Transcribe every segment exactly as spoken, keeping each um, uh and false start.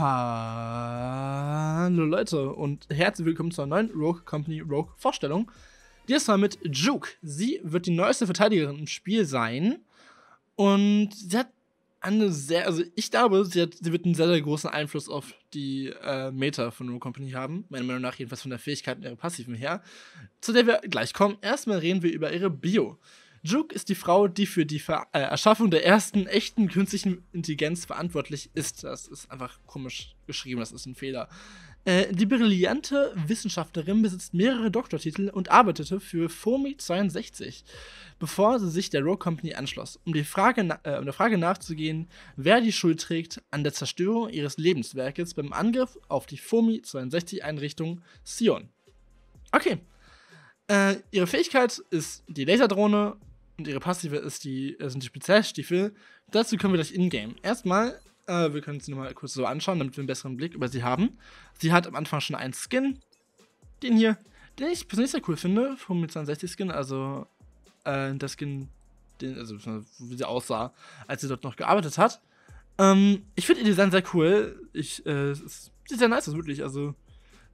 Hallo Leute und herzlich willkommen zur neuen Rogue Company Rogue Vorstellung. Diesmal mit Juke. Sie wird die neueste Verteidigerin im Spiel sein und sie hat eine sehr, also ich glaube, sie, hat, sie wird einen sehr, sehr großen Einfluss auf die äh, Meta von Rogue Company haben. Meiner Meinung nach jedenfalls von der Fähigkeit und ihrer Passiven her, zu der wir gleich kommen. Erstmal reden wir über ihre Bio. Juke ist die Frau, die für die Ver äh, Erschaffung der ersten echten künstlichen Intelligenz verantwortlich ist. Das ist einfach komisch geschrieben, das ist ein Fehler. Äh, die brillante Wissenschaftlerin besitzt mehrere Doktortitel und arbeitete für FOMI zweiundsechzig, bevor sie sich der Rogue Company anschloss, um, die Frage äh, um der Frage nachzugehen, wer die Schuld trägt an der Zerstörung ihres Lebenswerkes beim Angriff auf die FOMI zweiundsechzig-Einrichtung Sion. Okay. Äh, ihre Fähigkeit ist die Laserdrohne und ihre Passive ist die, äh, sind die Spezialstiefel. Dazu können wir gleich in-game. Erstmal, äh, wir können sie nochmal kurz so anschauen, damit wir einen besseren Blick über sie haben. Sie hat am Anfang schon einen Skin, den hier, den ich persönlich sehr cool finde, vom zweiundsechzig-Skin, also äh, der Skin, den, also wie sie aussah, als sie dort noch gearbeitet hat. Ähm, ich finde ihr Design sehr cool. Ich, äh, es sieht sehr nice aus, wirklich. Also,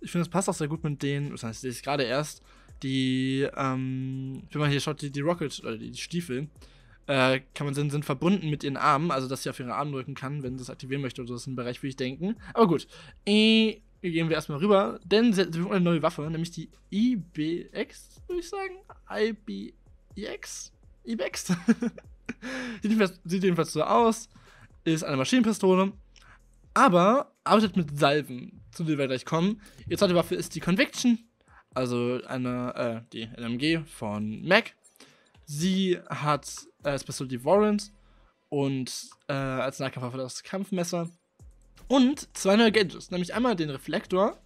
ich finde, es passt auch sehr gut mit denen, das heißt, ich gerade erst. Die, ähm, wenn man hier schaut, die, die Rocket, oder die Stiefel, äh, kann man sehen, sind verbunden mit ihren Armen, also dass sie auf ihre Arme drücken kann, wenn sie das aktivieren möchte, oder so, das ist ein Bereich, würde ich denken. Aber gut, äh, gehen wir erstmal rüber, denn sie hat eine neue Waffe, nämlich die I B X, würde ich sagen, I B X, I B X, sieht, jedenfalls, sieht jedenfalls so aus, ist eine Maschinenpistole, aber arbeitet mit Salven, zu denen wir gleich kommen. Ihre zweite Waffe ist die Conviction, also eine, äh, die L M G von Mac. Sie hat äh, als Pistole die Warrant und äh, als Nahkampfwaffe das Kampfmesser. Und zwei neue Gadgets, nämlich einmal den Reflektor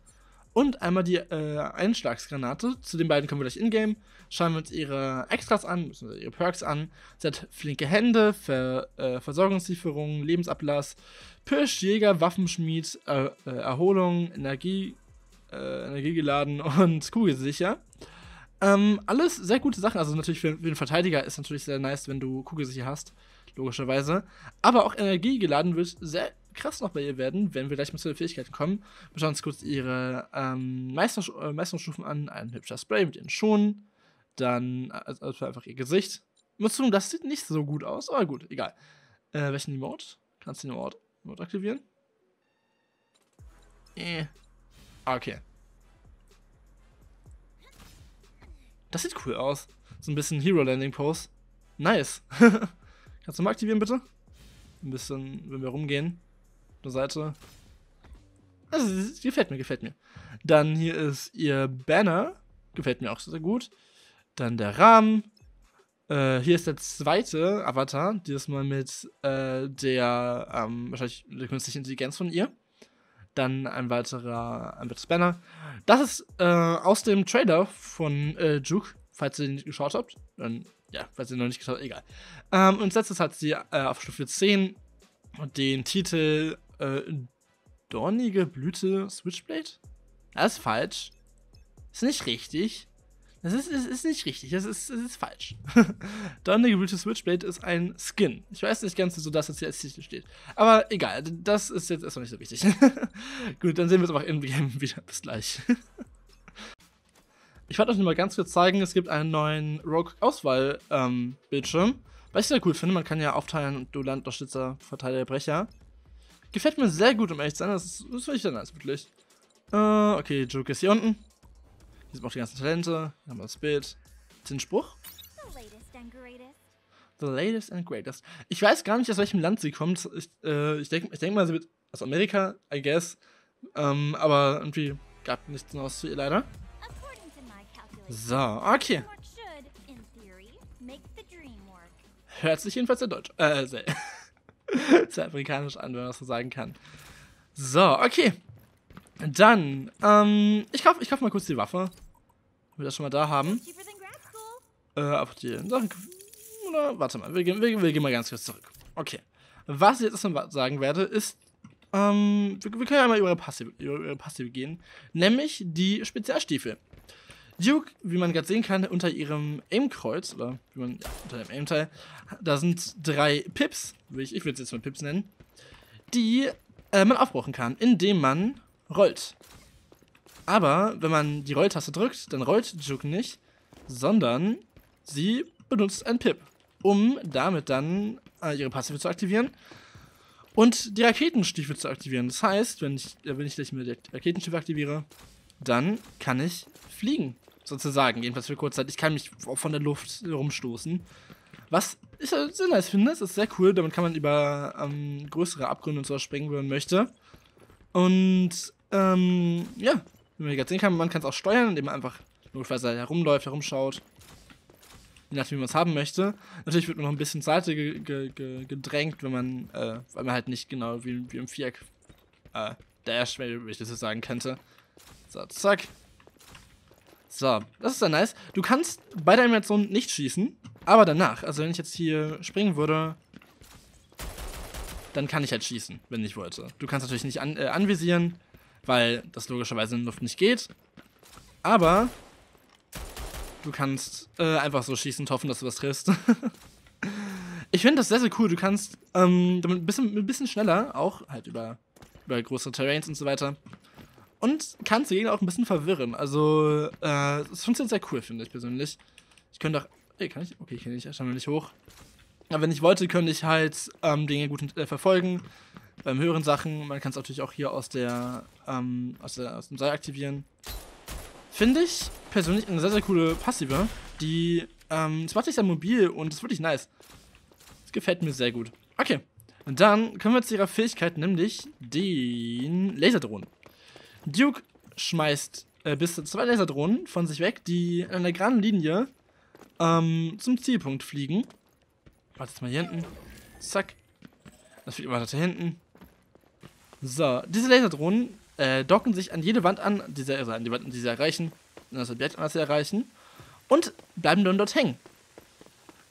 und einmal die äh, Einschlagsgranate. Zu den beiden kommen wir gleich in-game. Schauen wir uns ihre Extras an, müssen wir ihre Perks an. Sie hat flinke Hände, Ver, äh, Versorgungslieferungen, Lebensablass, Pirsch, Jäger, Waffenschmied, äh, äh, Erholung, Energie, Äh, Energie geladen und kugelsicher. Ähm, alles sehr gute Sachen. Also natürlich für, für den Verteidiger ist natürlich sehr nice, wenn du kugelsicher hast, logischerweise. Aber auch Energie geladen wird sehr krass noch bei ihr werden, wenn wir gleich mal zu den Fähigkeiten kommen. Wir schauen uns kurz ihre ähm, Meistersch äh, Meisterstufen an. Ein hübscher Spray mit ihren Schonen. Dann also einfach ihr Gesicht. Mützung, das sieht nicht so gut aus, aber gut, egal. Äh, welchen Emote? Kannst du den Emote, Emote aktivieren? Äh. Okay. Das sieht cool aus. So ein bisschen Hero Landing Pose. Nice. Kannst du mal aktivieren, bitte? Ein bisschen, wenn wir rumgehen. Auf der Seite. Also, gefällt mir, gefällt mir. Dann hier ist ihr Banner. Gefällt mir auch sehr gut. Dann der Rahmen. Äh, hier ist der zweite Avatar. Diesmal mit äh, der, ähm, wahrscheinlich der künstlichen Intelligenz von ihr. Dann ein weiterer, ein weiteres Banner. Das ist äh, aus dem Trailer von äh, Juke, falls ihr den nicht geschaut habt. Dann, ja, falls ihr noch nicht geschaut habt, egal. Ähm, und letztes hat sie äh, auf Stufe zehn den Titel äh, Dornige Blüte Switchblade. Das ist falsch. Ist nicht richtig. Das ist, ist, ist nicht richtig. Das ist, ist, ist falsch. Dornige Blüte Switchblade ist ein Skin. Ich weiß nicht ganz, so das jetzt hier als Titel steht. Aber egal, das ist jetzt erstmal nicht so wichtig. Gut, dann sehen wir uns auch in-game wieder. Bis gleich. Ich wollte euch nur mal ganz kurz zeigen, es gibt einen neuen Rogue-Auswahl-Bildschirm. Ähm, was ich sehr cool finde, man kann ja aufteilen, du Land, Unterstützer, Verteidiger, Brecher. Gefällt mir sehr gut, um ehrlich zu sein. Das ist, das ist wirklich sehr nice, wirklich. Äh, okay, Juke ist hier unten. Hier sind auch die ganzen Talente. Hier haben wir das Bild. Den Spruch. The latest and greatest. The latest and greatest. Ich weiß gar nicht, aus welchem Land sie kommt. Ich, äh, ich denke ich denk mal, sie wird aus Amerika, I guess. Ähm, aber irgendwie gab nichts Neues zu ihr leider. So, okay. Hört sich jedenfalls sehr deutsch. Äh, sehr, sehr amerikanisch an, wenn man das so sagen kann. So, okay. Dann, ähm, ich kaufe ich kauf mal kurz die Waffe. Wenn wir das schon mal da haben. Äh, auf die Sachen. Oder, warte mal, wir gehen, wir, wir gehen mal ganz kurz zurück. Okay. Was ich jetzt erstmal sagen werde, ist, ähm, wir, wir können ja mal über ihre Passive, über ihre Passive gehen. Nämlich die Spezialstiefel. Juke, wie man gerade sehen kann, unter ihrem Aimkreuz, oder wie man, ja, unter dem Aimteil, da sind drei Pips. Ich, ich würde es jetzt mal Pips nennen. Die äh, man aufbrauchen kann, indem man rollt. Aber wenn man die Rolltaste drückt, dann rollt Juke nicht, sondern sie benutzt einen Pip, um damit dann äh, ihre Passive zu aktivieren und die Raketenstiefel zu aktivieren. Das heißt, wenn ich, äh, wenn ich gleich mit der Raketenstiefel aktiviere, dann kann ich fliegen, sozusagen. Jedenfalls für kurze Zeit. Ich kann mich von der Luft rumstoßen. Was ich äh, sehr nice finde, das ist sehr cool. Damit kann man über ähm, größere Abgründe und so springen, wenn man möchte. Und ähm, ja. Wie man hier gerade sehen kann, man kann es auch steuern, indem man einfach notfallsweise herumläuft, herumschaut. Je nachdem, wie man es haben möchte. Natürlich wird man noch ein bisschen zur Seite ge ge ge gedrängt, wenn man, äh, weil man halt nicht genau wie, wie im Viereck äh, Dash, wenn ich das so sagen könnte. So, zack. So, das ist dann nice. Du kannst bei der Animation nicht schießen, aber danach. Also wenn ich jetzt hier springen würde, dann kann ich halt schießen, wenn ich wollte. Du kannst natürlich nicht an äh, anvisieren, weil das logischerweise in der Luft nicht geht. Aber du kannst äh, einfach so schießen und hoffen, dass du was triffst. Ich finde das sehr, sehr cool. Du kannst ähm, damit ein bisschen, ein bisschen schneller, auch halt über, über größere Terrains und so weiter. Und kannst die Gegner auch ein bisschen verwirren. Also, äh, das funktioniert sehr cool, finde ich persönlich. Ich könnte auch. Ey, kann ich? Okay, ich kann nicht. Ich nicht hoch. Aber wenn ich wollte, könnte ich halt ähm, Dinge gut äh, verfolgen. Beim höheren Sachen, man kann es natürlich auch hier aus der, ähm, aus der aus dem Seil aktivieren. Finde ich persönlich eine sehr, sehr coole Passive. Die, ähm, es macht sich sehr mobil und ist wirklich nice. Das gefällt mir sehr gut. Okay, und dann kommen wir zu ihrer Fähigkeit, nämlich den Laserdrohnen. Duke schmeißt äh, bis zu zwei Laserdrohnen von sich weg, die in einer geraden Linie ähm, zum Zielpunkt fliegen. Warte jetzt mal hier hinten. Zack. Das fliegt immer da hinten. So, diese Laserdrohnen äh, docken sich an jede Wand an, die sie, also an die Wand, die sie erreichen, an das Objekt, was sie erreichen, und bleiben dann dort hängen.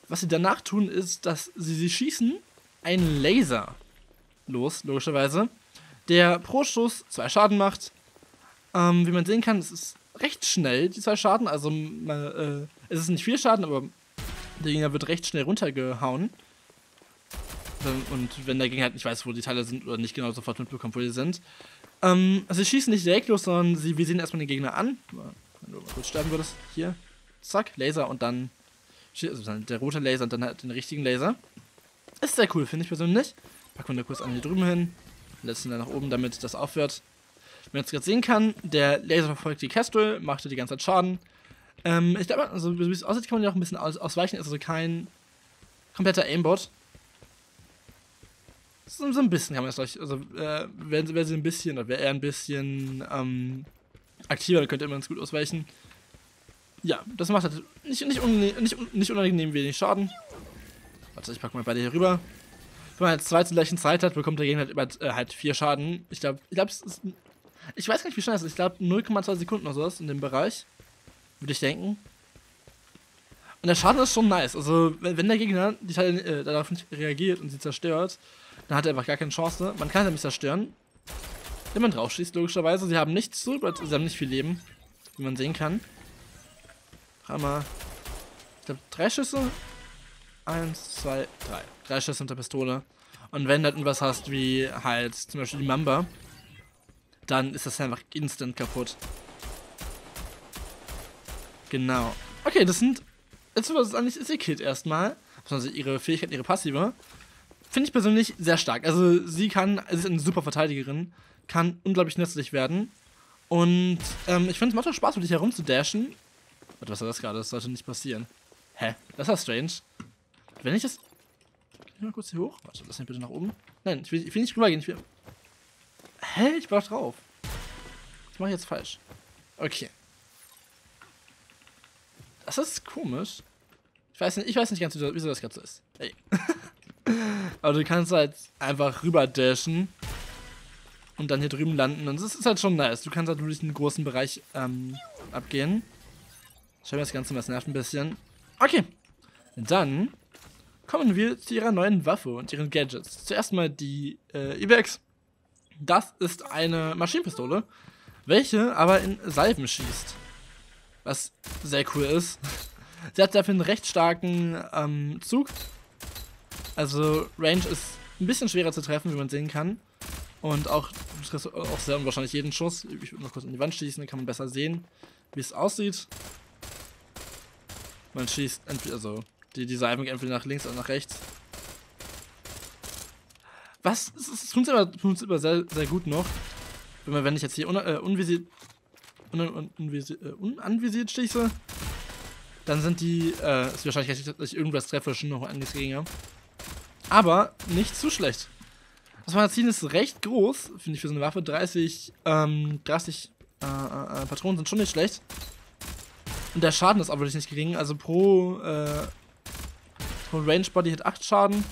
Was sie danach tun, ist, dass sie sie schießen, einen Laser los, logischerweise, der pro Schuss zwei Schaden macht. Ähm, wie man sehen kann, es ist recht schnell, die zwei Schaden, also äh, es ist nicht viel Schaden, aber der Gegner wird recht schnell runtergehauen. Und wenn der Gegner halt nicht weiß, wo die Teile sind oder nicht genau sofort mitbekommt, wo die sind. Ähm, also sie schießen nicht direkt los, sondern sie, wir sehen erstmal den Gegner an. Wenn du mal kurz sterben würdest. Hier. Zack, Laser und dann, also dann der rote Laser und dann halt den richtigen Laser. Ist sehr cool, finde ich persönlich. Packen wir da kurz an hier drüben hin. Lassen dann nach oben, damit das aufhört. Wenn man es gerade sehen kann, der Laser verfolgt die Kestrel, macht die ganze Zeit Schaden. Ähm, ich glaube, also, wie es aussieht, kann man ja auch ein bisschen aus ausweichen. Ist also kein kompletter Aimbot. So, so ein bisschen kann man es gleich, also äh, wäre wär sie ein bisschen, oder wäre er ein bisschen ähm, aktiver, dann könnte er immer ganz gut ausweichen. Ja, das macht halt nicht, nicht, unangenehm, nicht, nicht unangenehm wenig Schaden. Warte, ich packe mal beide hier rüber. Wenn man halt zwei zur gleichen Zeit hat, bekommt der Gegner halt, immer, äh, halt vier Schaden. Ich glaube, ich glaube, es ist, ich weiß gar nicht, wie schnell es ist. Ich glaube, null Komma zwei Sekunden oder sowas in dem Bereich, würde ich denken. Und der Schaden ist schon nice. Also, wenn der Gegner die Teile äh, darauf nicht reagiert und sie zerstört, dann hat er einfach gar keine Chance. Man kann sie nämlich zerstören, wenn man drauf schießt, logischerweise. Sie haben nichts zu, sie haben nicht viel Leben, wie man sehen kann. Hammer. Ich glaube, drei Schüsse. Eins, zwei, drei. Drei Schüsse mit der Pistole. Und wenn du dann was hast, wie halt zum Beispiel die Mamba, dann ist das einfach instant kaputt. Genau. Okay, das sind. Jetzt ist ihr Kit erstmal. Also ihre Fähigkeit, ihre Passive. Finde ich persönlich sehr stark. Also sie kann, sie ist eine super Verteidigerin, kann unglaublich nützlich werden. Und ähm, ich finde, es macht auch Spaß, mit dich herumzudashen. Warte, was war das gerade? Das sollte nicht passieren. Hä? Das war strange. Wenn ich das... Geh ich mal kurz hier hoch? Warte, lass mich bitte nach oben. Nein, ich will, ich will nicht rübergehen. Ich will... Hä? Ich war doch drauf. Das mache ich jetzt falsch. Okay. Das ist komisch. Ich weiß nicht, ich weiß nicht ganz, wieso das gerade so ist. Hey. Aber du kannst halt einfach rüber dashen und dann hier drüben landen. Und das ist halt schon nice. Du kannst halt wirklich einen großen Bereich ähm, abgehen. Ich habe das Ganze mal, das nervt ein bisschen. Okay. Dann kommen wir zu ihrer neuen Waffe und ihren Gadgets. Zuerst mal die äh, E B X. Das ist eine Maschinenpistole, welche aber in Salven schießt. Was sehr cool ist. Sie hat dafür einen recht starken ähm, Zug. Also Range ist ein bisschen schwerer zu treffen, wie man sehen kann. Und auch, du kriegst auch sehr unwahrscheinlich jeden Schuss. Ich würde noch kurz in die Wand schießen, dann kann man besser sehen, wie es aussieht. Man schießt entweder, also die Salbung entweder nach links oder nach rechts. Was? Das funktioniert aber sehr, sehr gut noch. Wenn, man, wenn ich jetzt hier un, äh, unvisiert, un, un, unvisiert, äh, unanvisiert schieße, dann sind die, äh, ist die Wahrscheinlichkeit, dass ich irgendwas treffe, schon noch ein Gegner. Aber nicht zu schlecht. Das Magazin ist recht groß, finde ich, für so eine Waffe. dreißig, ähm, dreißig äh, äh, Patronen sind schon nicht schlecht. Und der Schaden ist auch wirklich nicht gering. Also pro, äh, pro Range Body Hit acht Schaden.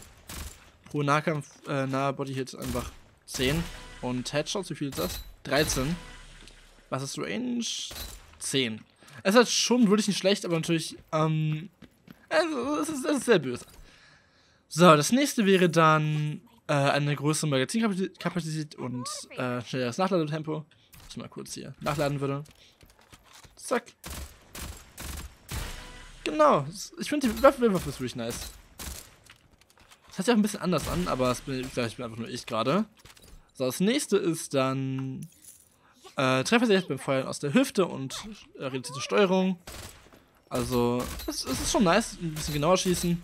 Pro Nahkampf, äh, nahe Body Hit einfach zehn. Und Headshots, wie viel ist das? dreizehn. Was ist Range? zehn. Es ist halt schon wirklich nicht schlecht, aber natürlich, ähm, also, es ist, es ist sehr böse. So, das nächste wäre dann äh, eine größere Magazinkapazität und äh, schnelleres Nachladetempo. Ich mal kurz hier nachladen würde. Zack. Genau. Ich finde die Waffe ist wirklich nice. Das hört sich auch ein bisschen anders an, aber das bin, ich glaube, ich bin einfach nur ich gerade. So, das nächste ist dann äh, Treffersicherheit beim Feuern aus der Hüfte und äh, reduzierte Steuerung. Also, es, es ist schon nice. Ein bisschen genauer schießen.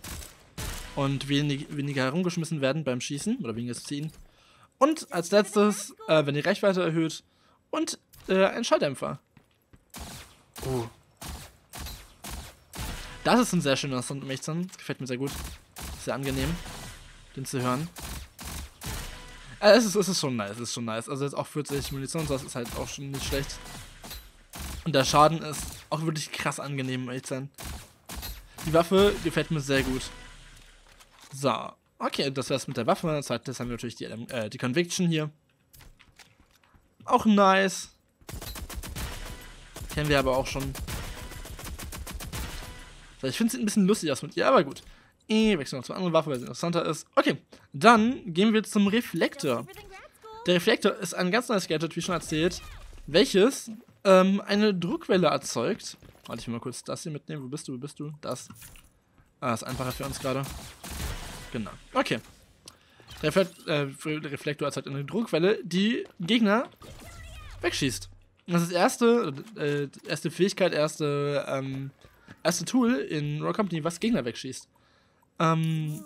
Und wenig, weniger herumgeschmissen werden beim Schießen oder weniger ziehen. Und als letztes, äh, wenn die Reichweite erhöht, und äh, ein Schalldämpfer. Oh. Das ist ein sehr schöner Sound, um echt zu sein. Das gefällt mir sehr gut. Sehr angenehm, den zu hören. Äh, es, ist, es ist schon nice, es ist schon nice. Also jetzt auch vierzig Munition, das ist halt auch schon nicht schlecht. Und der Schaden ist auch wirklich krass angenehm, um echt zu sein. Die Waffe gefällt mir sehr gut. So, okay, das wär's mit der Waffe. Als zweites haben wir natürlich die, äh, die Conviction hier. Auch nice. Kennen wir aber auch schon. So, ich finde es ein bisschen lustig aus mit ihr, aber gut. Ich wechsle noch zur anderen Waffe, weil sie interessanter ist. Okay, dann gehen wir zum Reflektor. Der Reflektor ist ein ganz neues Gadget, wie schon erzählt, welches ähm, eine Druckwelle erzeugt. Warte, ich will mal kurz das hier mitnehmen. Wo bist du, wo bist du? Das. Ah, ist einfacher für uns gerade. Genau. Okay. Der Reflekt, äh, Reflektor erzeugt eine Druckwelle, die Gegner wegschießt. Das ist das erste, äh, erste Fähigkeit, erste, ähm, erste Tool in Rogue Company, was Gegner wegschießt. Ähm,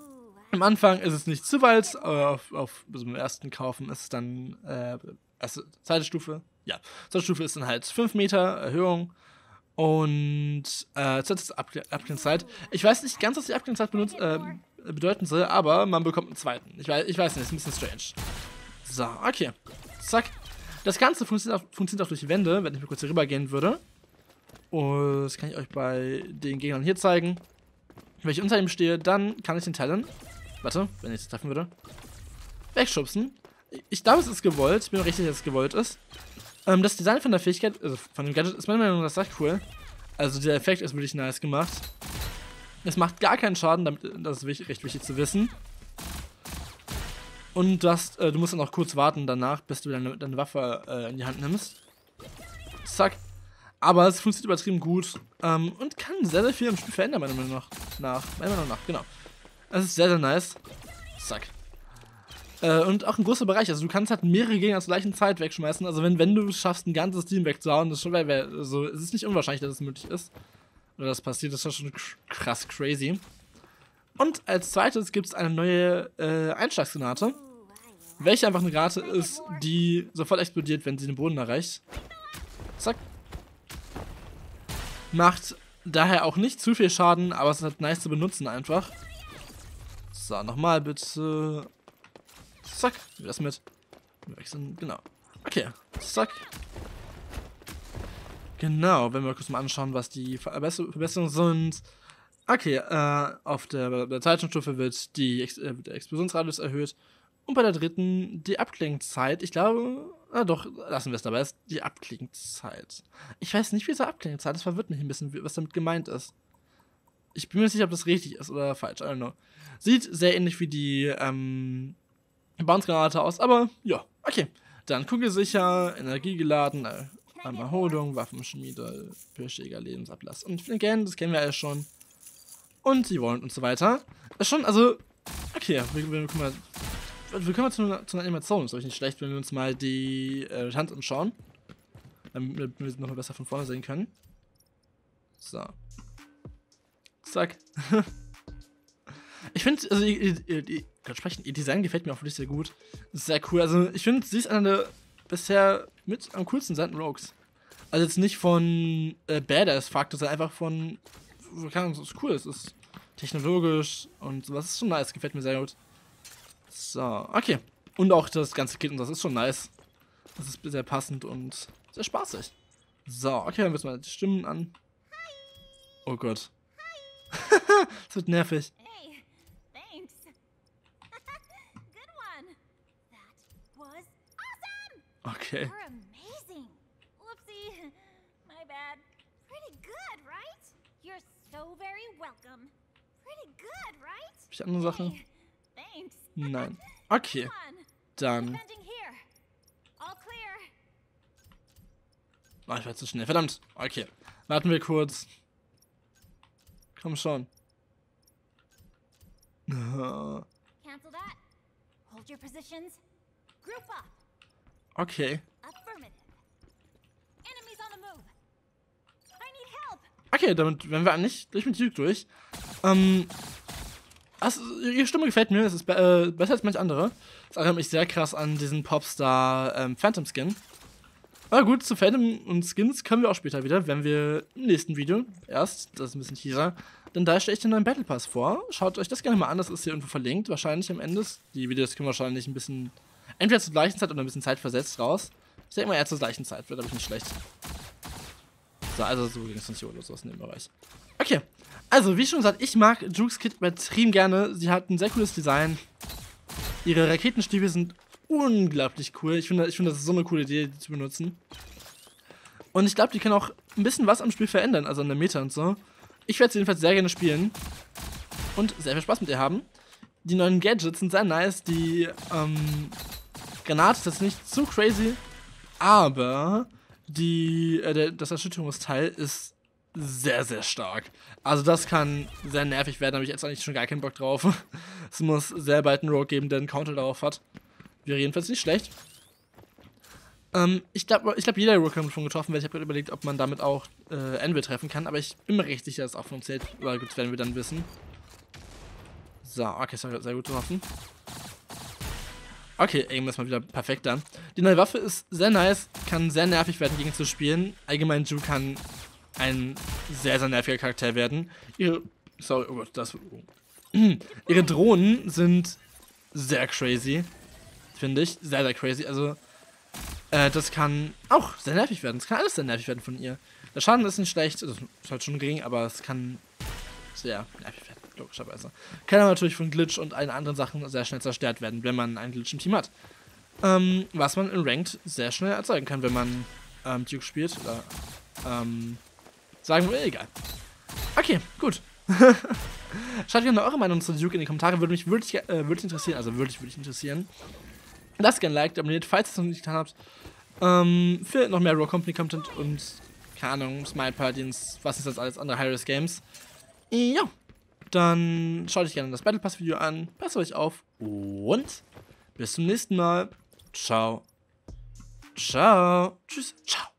am Anfang ist es nicht zu weit, aber auf, auf also beim ersten Kaufen ist es dann äh, erste, zweite Stufe. Ja, zweite Stufe ist dann halt fünf Meter Erhöhung. Und äh, zuletzt Abklingzeit. Ich weiß nicht ganz, was die Abklingzeit benutzt, äh, bedeuten soll, aber man bekommt einen zweiten. Ich weiß, ich weiß nicht, ist ein bisschen strange. So, okay. Zack. Das Ganze funktioniert auch, funktioniert auch durch die Wände, wenn ich mal kurz hier rüber gehen würde. Und das kann ich euch bei den Gegnern hier zeigen. Wenn ich unter ihm stehe, dann kann ich den Talon, warte, wenn ich es treffen würde, wegschubsen. Ich glaube, es ist gewollt. Ich bin mir richtig, dass es gewollt ist. Ähm, das Design von der Fähigkeit, also von dem Gadget, ist meiner Meinung nach sehr cool. Also der Effekt ist wirklich nice gemacht. Es macht gar keinen Schaden, damit, das ist recht wichtig zu wissen. Und das, äh, du musst dann auch kurz warten danach, bis du deine, deine Waffe äh, in die Hand nimmst. Zack. Aber es funktioniert übertrieben gut ähm, und kann sehr, sehr viel im Spiel verändern, meiner Meinung nach. nach meiner Meinung nach, genau. Es ist sehr, sehr nice. Zack. Äh, und auch ein großer Bereich, also du kannst halt mehrere Gegner zur gleichen Zeit wegschmeißen, also wenn, wenn du es schaffst, ein ganzes Team wegzuhauen, das ist schon, also, es ist nicht unwahrscheinlich, dass es möglich ist. Oder das passiert, das ist schon krass crazy. Und als zweites gibt es eine neue äh, Einschlagsgranate, welche einfach eine Granate ist, die sofort explodiert, wenn sie den Boden erreicht. Zack. Macht daher auch nicht zu viel Schaden, aber es ist halt nice zu benutzen einfach. So, nochmal bitte. Zack, wir das mit. Wir wechseln, genau. Okay, zack. Genau, wenn wir kurz mal anschauen, was die Verbesser Verbesserungen sind. Okay, äh, auf der, der zweiten Stufe wird die Ex äh, der Explosionsradius erhöht. Und bei der dritten die Abklingzeit. Ich glaube, na doch, lassen wir es dabei. Ist die Abklingzeit. Ich weiß nicht, wie es Abklingzeit ist. Verwirrt mich ein bisschen, was damit gemeint ist. Ich bin mir nicht sicher, ob das richtig ist oder falsch. I don't know. Sieht sehr ähnlich wie die, ähm... Bounce-Granate aus, aber ja, okay. Dann kugelsicher, energiegeladen, äh, Erholung, Waffenschmiede, Pirschjäger, Lebensablass und Flinken, das kennen wir ja schon. Und die wollen und so weiter. Das ist schon, also, okay, wir gucken mal, wir können mal zu einer, zu einer Animation. Ist euch nicht schlecht, wenn wir uns mal die äh, Hand anschauen. Damit wir nochmal besser von vorne sehen können. So. Zack. Ich finde, also ihr, ihr, ihr, Gott sprechen, ihr Design gefällt mir auch wirklich sehr gut. Sehr cool. Also ich finde, sie ist einer der bisher mit am coolsten Sand Rogues. Also jetzt nicht von äh, Badass-Faktor, sondern einfach von, keine Ahnung, es ist cool, es ist technologisch und sowas, ist schon nice, gefällt mir sehr gut. So, okay. Und auch das ganze Kit und das ist schon nice. Das ist sehr passend und sehr spaßig. So, okay, dann müssen wir mal die Stimmen an. Oh Gott. Das wird nervig. Okay. Hab ich andere Sachen? Nein. Okay. Dann. Oh, ich war zu schnell. Verdammt. Okay. Warten wir kurz. Komm schon. Okay. Okay, damit werden wir nicht durch mit Duke durch. Ähm. Also, ihre Stimme gefällt mir, das ist be äh, besser als manch andere. Das erinnert mich sehr krass an diesen Popstar ähm, Phantom Skin. Aber gut, zu Phantom und Skins können wir auch später wieder, wenn wir im nächsten Video erst, das ist ein bisschen teaser, denn da stelle ich den neuen Battle Pass vor. Schaut euch das gerne mal an, das ist hier irgendwo verlinkt. Wahrscheinlich am Ende, die Videos können wahrscheinlich ein bisschen, entweder zur gleichen Zeit oder ein bisschen zeitversetzt raus. Ich denke mal eher zur gleichen Zeit, wird aber nicht schlecht. So, also so ging es nicht oder sowas in dem Bereich. Okay, also wie schon gesagt, ich mag Jukes Kit übertrieben gerne. Sie hat ein sehr cooles Design. Ihre Raketenstiefel sind unglaublich cool. Ich finde, ich finde, das ist so eine coole Idee, die zu benutzen. Und ich glaube, die kann auch ein bisschen was am Spiel verändern, also an der Meta und so. Ich werde sie jedenfalls sehr gerne spielen und sehr viel Spaß mit ihr haben. Die neuen Gadgets sind sehr nice. Die ähm, Granate ist jetzt nicht zu crazy, aber die, äh, der, das Erschütterungsteil ist sehr, sehr stark. Also das kann sehr nervig werden, da habe ich jetzt eigentlich schon gar keinen Bock drauf. Es muss sehr bald einen Rogue geben, der einen Counter darauf hat. Wäre jedenfalls nicht schlecht. Ähm, ich glaube, ich glaub, jeder Rogue kann schon getroffen werden. Ich habe gerade überlegt, ob man damit auch äh, Anvil treffen kann, aber ich bin mir recht sicher, dass es auch funktioniert. Aber gut, das werden wir dann wissen. So, okay, sehr, sehr gut getroffen. Okay, Aim ist mal wieder perfekt dann. Die neue Waffe ist sehr nice, kann sehr nervig werden, gegen zu spielen. Allgemein, Ju kann ein sehr, sehr nerviger Charakter werden. Ihre, sorry, oh Gott, das, oh. Ihre Drohnen sind sehr crazy, finde ich. Sehr, sehr crazy. Also, äh, das kann auch sehr nervig werden. Es kann alles sehr nervig werden von ihr. Der Schaden ist nicht schlecht, also, ist halt schon gering, aber es kann sehr nervig werden, logischerweise. Kann aber natürlich von Glitch und allen anderen Sachen sehr schnell zerstört werden, wenn man einen Glitch im Team hat. Ähm, was man in Ranked sehr schnell erzeugen kann, wenn man ähm, Duke spielt oder ähm, sagen wir, egal. Okay, gut. Schreibt gerne eure Meinung zu Duke in die Kommentare, würde mich wirklich, äh, wirklich interessieren, also wirklich, wirklich interessieren. Lasst gerne ein Like, abonniert, falls ihr es noch nicht getan habt, ähm, für noch mehr Raw Company Content und, keine Ahnung, Smile Partys, was ist das alles, andere High-Risk Games. Ja, dann schaut euch gerne das Battle Pass Video an, passt euch auf und bis zum nächsten Mal. Ciao. Ciao. Tschüss. Ciao.